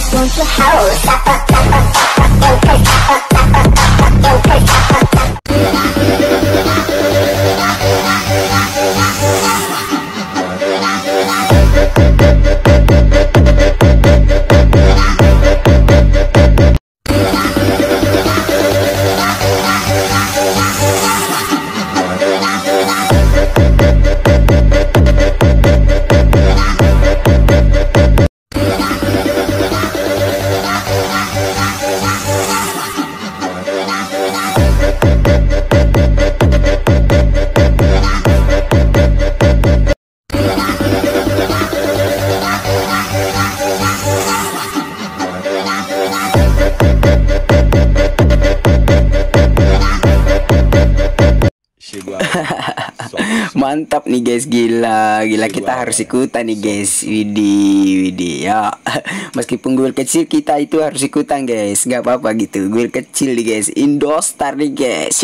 just want your house. Mantap nih guys, gila gila, kita harus ikutan nih guys. Widih ya, meskipun goal kecil kita itu harus ikutan guys, nggak apa-apa gitu, goal kecil nih guys, Indostar nih guys.